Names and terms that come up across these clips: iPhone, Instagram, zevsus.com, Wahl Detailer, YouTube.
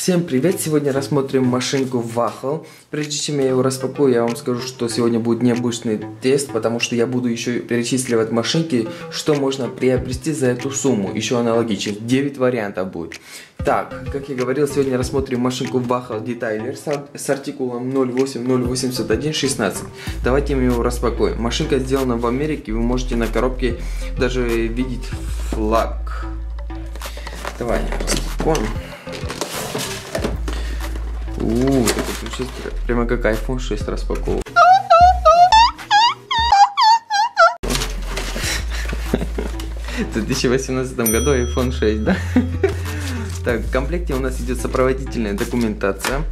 Всем привет! Сегодня рассмотрим машинку Wahl. Прежде чем я ее распакую, я вам скажу, что сегодня будет необычный тест, потому что я буду еще перечисливать машинки, что можно приобрести за эту сумму. Еще аналогично, 9 вариантов будет. Так, как я говорил, сегодня рассмотрим машинку Wahl Detailer с артикулом 08-081-16. Давайте мы ее распакуем. Машинка сделана в Америке, вы можете на коробке даже видеть флаг. Давай распакуем. Это ключи прямо как iPhone 6 распаковывал. В 2018 году iPhone 6, да? Так, в комплекте у нас идет сопроводительная документация,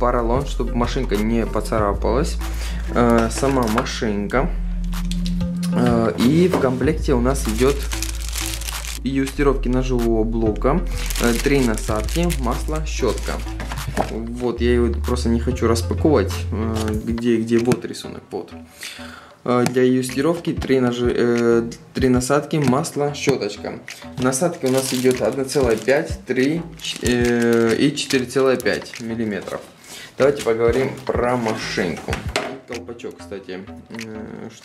поролон, чтобы машинка не поцарапалась, сама машинка, и в комплекте у нас идет юстировки ножевого блока, 3 насадки, масло, щетка. Вот, я его просто не хочу распаковывать, где вот рисунок, вот. Для юстировки 3 насадки, масло, щеточка. Насадки у нас идет 1,5, 3 и 4,5 мм. Давайте поговорим про машинку. Колпачок, кстати,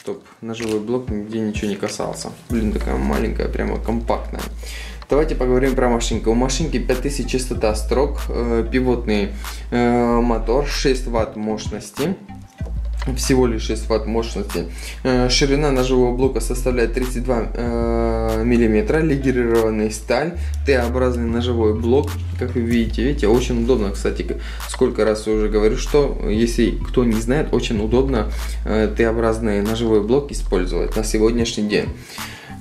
чтоб ножевой блок нигде ничего не касался. Блин, такая маленькая, прямо компактная. Давайте поговорим про машинку. У машинки 5000 частота строк, пивотный мотор, 6 Вт мощности. Всего лишь 6 Вт мощности. Ширина ножевого блока составляет 32 мм. Легированная сталь. Т-образный ножевой блок. Как вы видите, очень удобно. Кстати, сколько раз я уже говорю, что, если кто не знает, очень удобно Т-образный ножевой блок использовать на сегодняшний день.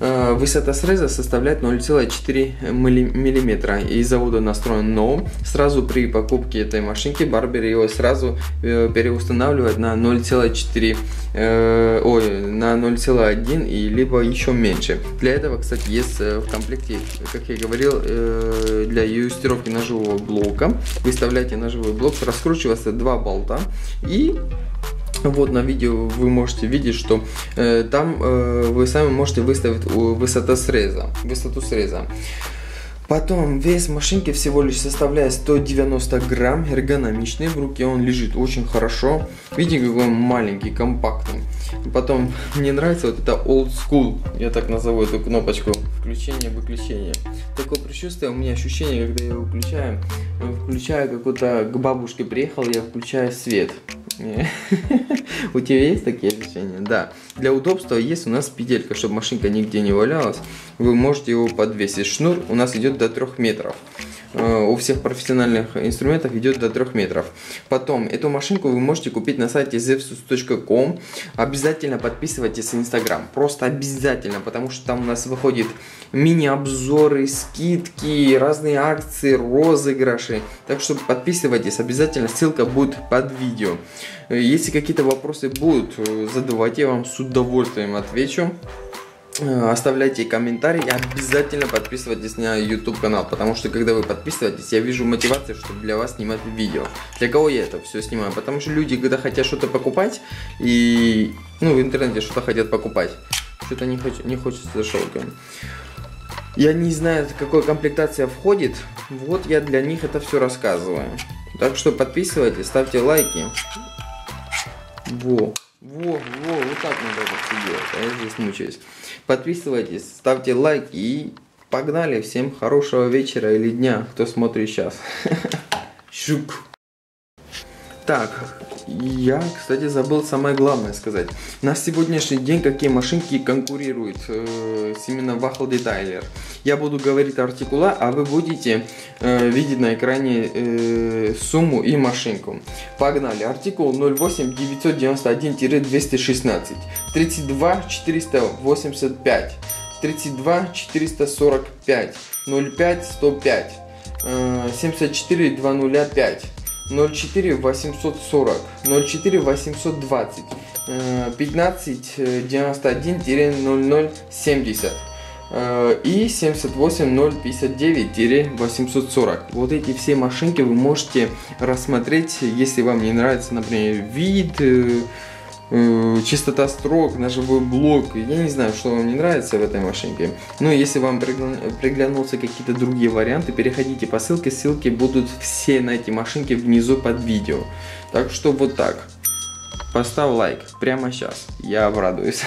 Высота среза составляет 0,4 мм. Из завода настроен NO. Сразу при покупке этой машинки барбер его сразу переустанавливает на 0,1 и либо еще меньше. Для этого, кстати, есть в комплекте, как я говорил, для юстировки ножевого блока. Выставляйте ножевой блок, раскручивается 2 болта, и вот на видео вы можете видеть, что там вы сами можете выставить высоту среза. Потом вес машинки всего лишь составляет 190 грамм, эргономичный, в руке он лежит очень хорошо. Видите, какой он маленький, компактный. Потом мне нравится вот это old school, я так назову эту кнопочку, включение-выключение. Такое предчувствие у меня, ощущение, когда я его включаю какую-то, к бабушке приехал, я включаю свет. У тебя есть такие ощущения? Да. Для удобства есть у нас петелька, чтобы машинка нигде не валялась. Вы можете его подвесить. Шнур у нас идет до 3 метров. У всех профессиональных инструментов идет до 3 метров. Потом, эту машинку вы можете купить на сайте zevsus.com. Обязательно подписывайтесь на Instagram. Просто обязательно, потому что там у нас выходит мини-обзоры, скидки, разные акции, розыгрыши. Так что подписывайтесь, обязательно ссылка будет под видео. Если какие-то вопросы будут, задавайте, я вам с удовольствием отвечу. Оставляйте комментарии, обязательно подписывайтесь на YouTube канал, потому что когда вы подписываетесь, я вижу мотивацию, чтобы для вас снимать видео. Для кого я это все снимаю? Потому что люди, когда хотят что-то покупать, и в интернете что-то хотят покупать, что-то не хочется шелка. Я не знаю, какая комплектация входит, вот я для них это все рассказываю. Так что подписывайтесь, ставьте лайки. Вот так надо это делать, а я здесь мучаюсь. Подписывайтесь, ставьте лайк и погнали. Всем хорошего вечера или дня, кто смотрит сейчас. Щук. Так, я, кстати, забыл самое главное сказать. На сегодняшний день какие машинки конкурируют с именно Wahl Detailer. Я буду говорить артикула, а вы будете видеть на экране сумму и машинку. Погнали. Артикул 08-991-216, 32-485, 32-445, 05-105, 74-205. 04-840, 04-820, 15-91-0070 и 78-059-840. Вот эти все машинки вы можете рассмотреть, если вам не нравится, например, вид, чистота строк, ножевой блок. Я не знаю, что вам не нравится в этой машинке. Но если вам приглянутся какие-то другие варианты, переходите по ссылке. Ссылки будут все на эти машинки внизу под видео. Так что вот так. Поставь лайк прямо сейчас. Я обрадуюсь.